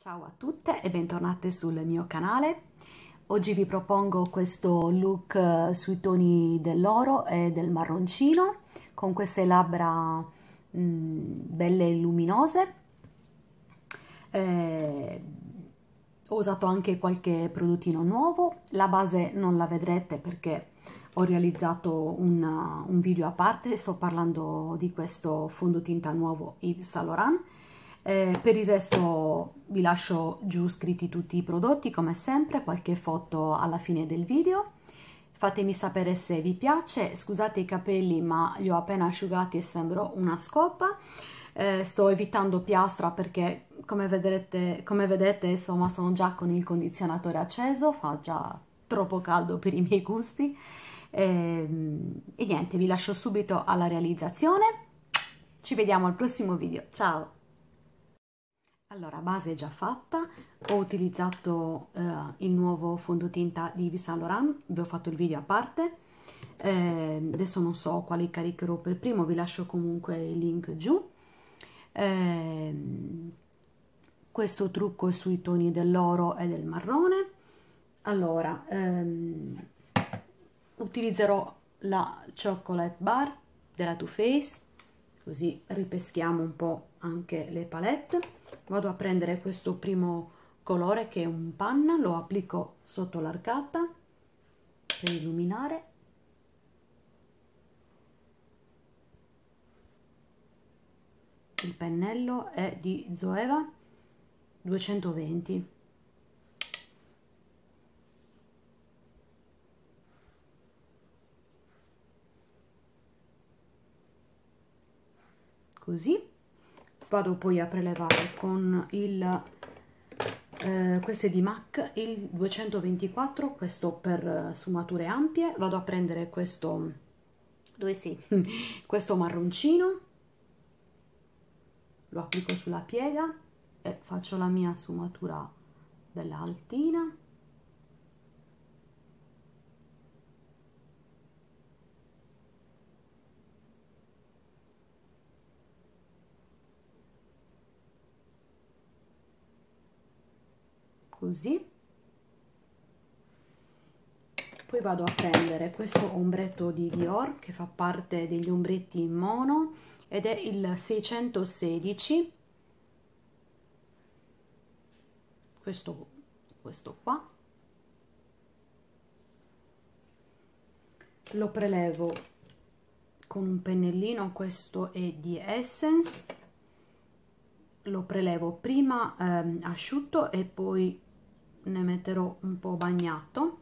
Ciao a tutte e bentornate sul mio canale. Oggi vi propongo questo look sui toni dell'oro e del marroncino con queste labbra belle e luminose. Ho usato anche qualche prodottino nuovo. La base non la vedrete perché ho realizzato un video a parte, sto parlando di questo fondotinta nuovo Yves Saint Laurent. Per il resto vi lascio giù scritti tutti i prodotti come sempre, qualche foto alla fine del video. Fatemi sapere se vi piace, scusate i capelli ma li ho appena asciugati e sembro una scopa. Sto evitando piastra perché come vedete insomma sono già con il condizionatore acceso, fa già troppo caldo per i miei gusti. E niente, vi lascio subito alla realizzazione, ci vediamo al prossimo video, ciao! Allora, base già fatta, ho utilizzato il nuovo fondotinta di Yves Saint Laurent, vi ho fatto il video a parte, adesso non so quale caricherò per primo, vi lascio comunque il link giù. Questo trucco è sui toni dell'oro e del marrone. Allora, utilizzerò la Chocolate Bar della Too Faced, così ripeschiamo un po' anche le palette. Vado a prendere questo primo colore che è un panna, lo applico sotto l'arcata per illuminare. Il pennello è di Zoeva 220. Così. Vado poi a prelevare con il questo è di MAC, il 224, questo per sfumature ampie. Vado a prendere questo, dove sì, questo marroncino, lo applico sulla piega e faccio la mia sfumatura bella altina. Così. Poi vado a prendere questo ombretto di Dior che fa parte degli ombretti in mono ed è il 616, questo qua, lo prelevo con un pennellino, questo è di Essence, lo prelevo prima asciutto e poi ne metterò un po' bagnato.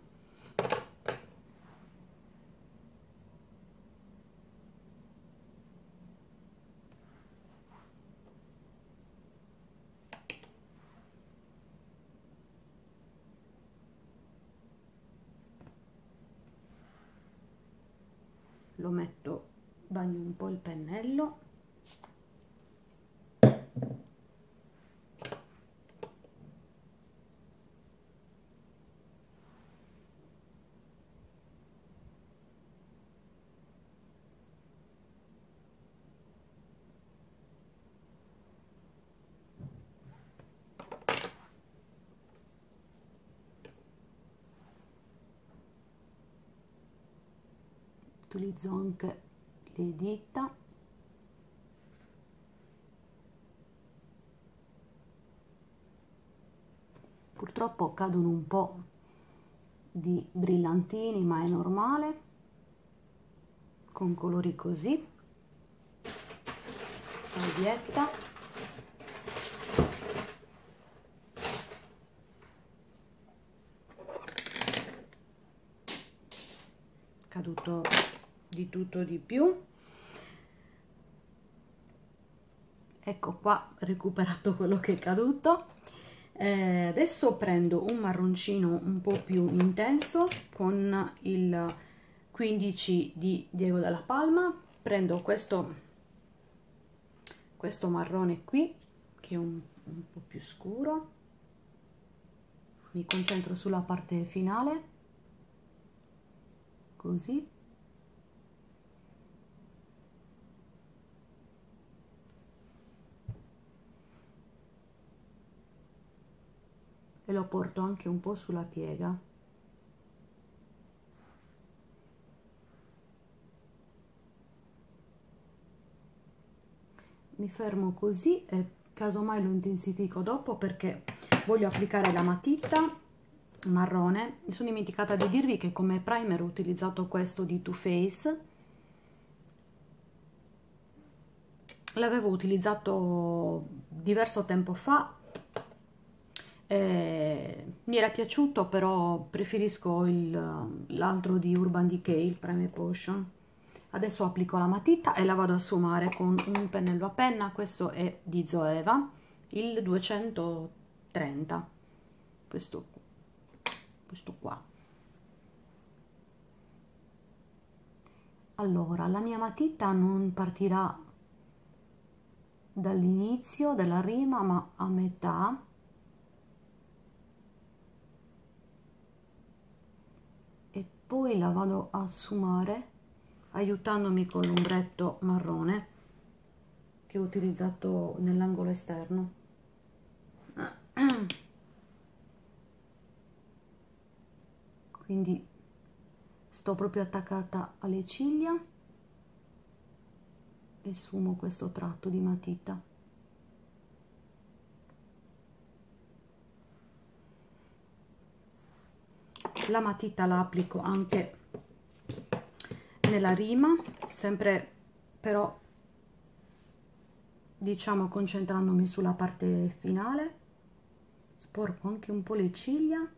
Lo metto, bagno un po' il pennello. Utilizzo anche le dita, purtroppo cadono un po' di brillantini ma è normale con colori così. Salvietta, caduto di tutto di più, ecco qua, recuperato quello che è caduto. Adesso prendo un marroncino un po' più intenso con il 15 di Diego Dalla Palma, prendo questo marrone qui che è un po' più scuro, mi concentro sulla parte finale, così. e lo porto anche un po' sulla piega. Mi fermo così e casomai lo intensifico dopo, perché voglio applicare la matita marrone. Mi sono dimenticata di dirvi che come primer ho utilizzato questo di Too Faced, l'avevo utilizzato diverso tempo fa, mi era piaciuto, però preferisco l'altro di Urban Decay, il Primer Potion. Adesso applico la matita e la vado a sfumare con un pennello a penna. Questo è di Zoeva, il 230, questo qua. Allora, la mia matita non partirà dall'inizio della rima, ma a metà, e poi la vado a sfumare aiutandomi con l'ombretto marrone che ho utilizzato nell'angolo esterno. Quindi sto proprio attaccata alle ciglia e sfumo questo tratto di matita. La matita la applico anche nella rima, sempre però diciamo concentrandomi sulla parte finale. Sporco anche un po' le ciglia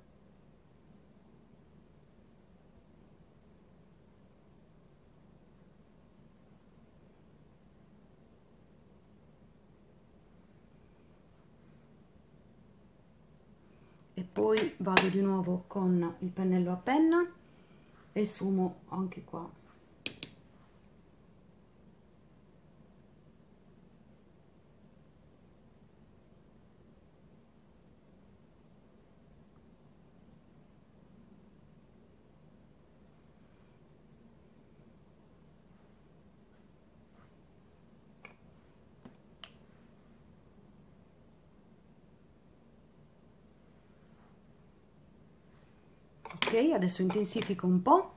e poi vado di nuovo con il pennello a penna e sfumo anche qua. Ok, adesso intensifico un po'.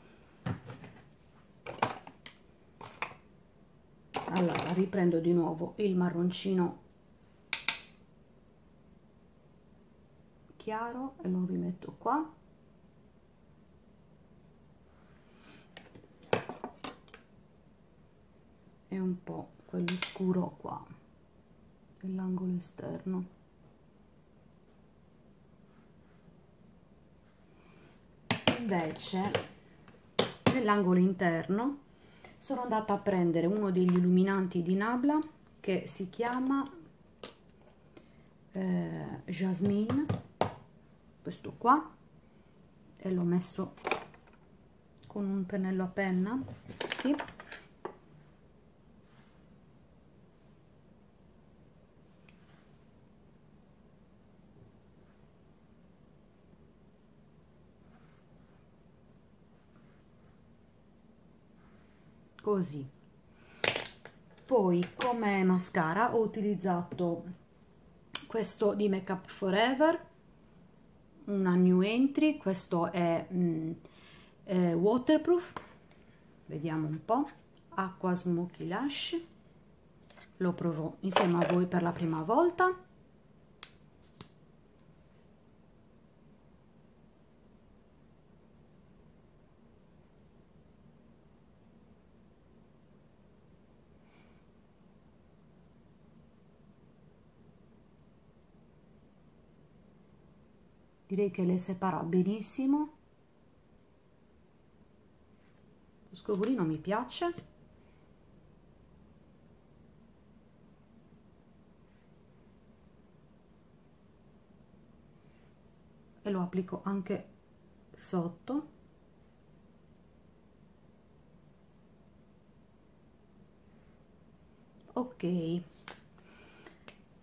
Allora, riprendo di nuovo il marroncino chiaro e lo rimetto qua. E un po' quello scuro qua, nell'angolo esterno. Invece nell'angolo interno sono andata a prendere uno degli illuminanti di Nabla che si chiama Jasmine, questo qua, e l'ho messo con un pennello a penna, sì. Così. Poi come mascara ho utilizzato questo di Make Up Forever, una new entry, questo è waterproof, vediamo un po', Acqua Smokey Lash, lo provo insieme a voi per la prima volta. Direi che le separa benissimo. Lo scovolino mi piace. E lo applico anche sotto. Ok.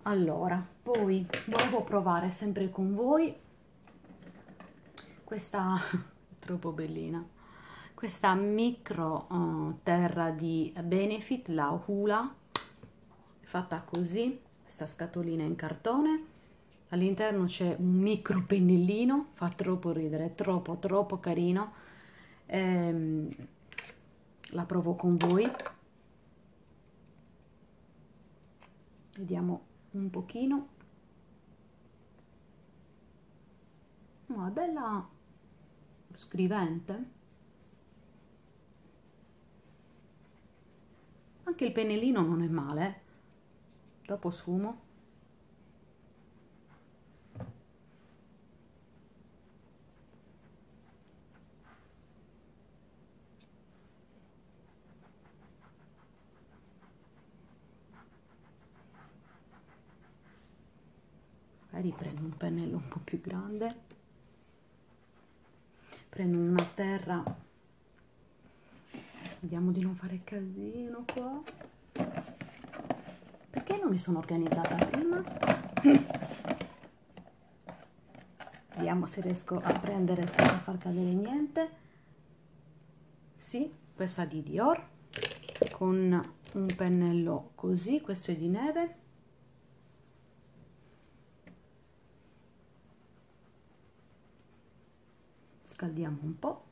Allora, poi volevo provare sempre con voi questa troppo bellina, questa micro terra di Benefit, la Hula, fatta così, questa scatolina in cartone, All'interno c'è un micro pennellino, fa troppo ridere, è troppo carino. La provo con voi. Vediamo un pochino. È bella scrivente. Anche il pennellino non è male. Dopo sfumo. Magari prendo un pennello un po' più grande. Prendo una terra. Vediamo di non fare casino qua. Perché non mi sono organizzata prima? Vediamo se riesco a prendere senza far cadere niente. Sì, questa di Dior, con un pennello così, questo è di Neve. Scaldiamo un po'.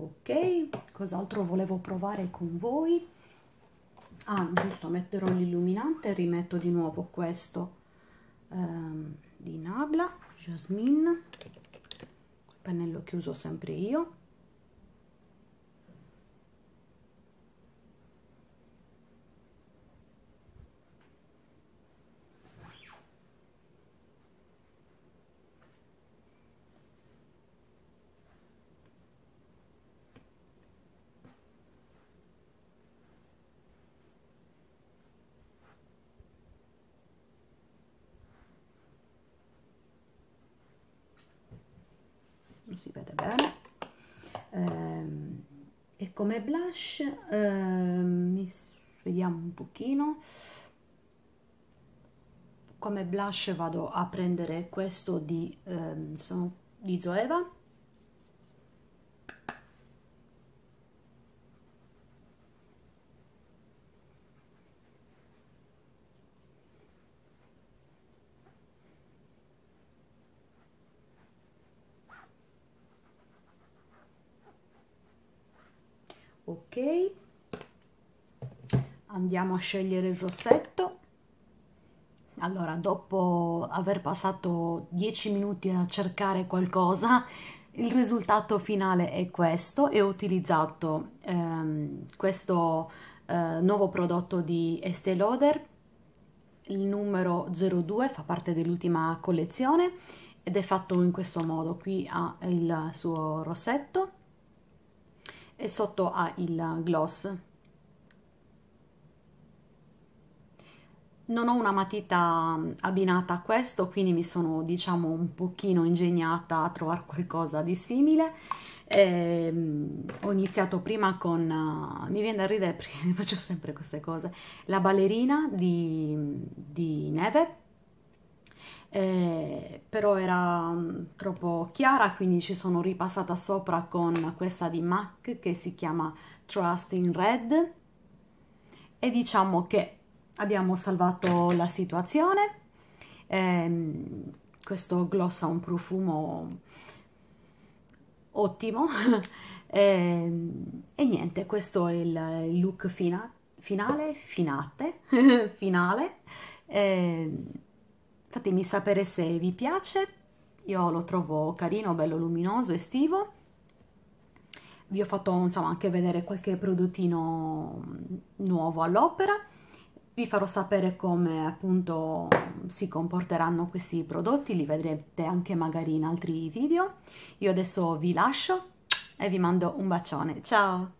Ok, cos'altro volevo provare con voi? Ah, giusto, metterò l'illuminante e rimetto di nuovo questo di Nabla, Jasmine, pennello che uso sempre io. Si vede bene. E come blush vediamo un pochino. Come blush vado a prendere questo di Zoeva, ok. Andiamo a scegliere il rossetto. Allora, dopo aver passato 10 minuti a cercare qualcosa, il risultato finale è questo, e ho utilizzato questo nuovo prodotto di Estée Lauder, il numero 02, fa parte dell'ultima collezione ed è fatto in questo modo. Qui ha il suo rossetto e sotto ha il gloss. Non ho una matita abbinata a questo, quindi mi sono, diciamo, un pochino ingegnata a trovare qualcosa di simile. Ho iniziato prima con mi viene da ridere perché faccio sempre queste cose, la ballerina di Neve. Però era troppo chiara, quindi ci sono ripassata sopra con questa di MAC che si chiama Trust in Red, e diciamo che abbiamo salvato la situazione. Questo gloss ha un profumo ottimo. E niente, questo è il look finale. Fatemi sapere se vi piace, io lo trovo carino, bello luminoso, estivo. Vi ho fatto, insomma, anche vedere qualche prodottino nuovo all'opera. Vi farò sapere come appunto si comporteranno questi prodotti, li vedrete anche magari in altri video. Io adesso vi lascio e vi mando un bacione, ciao!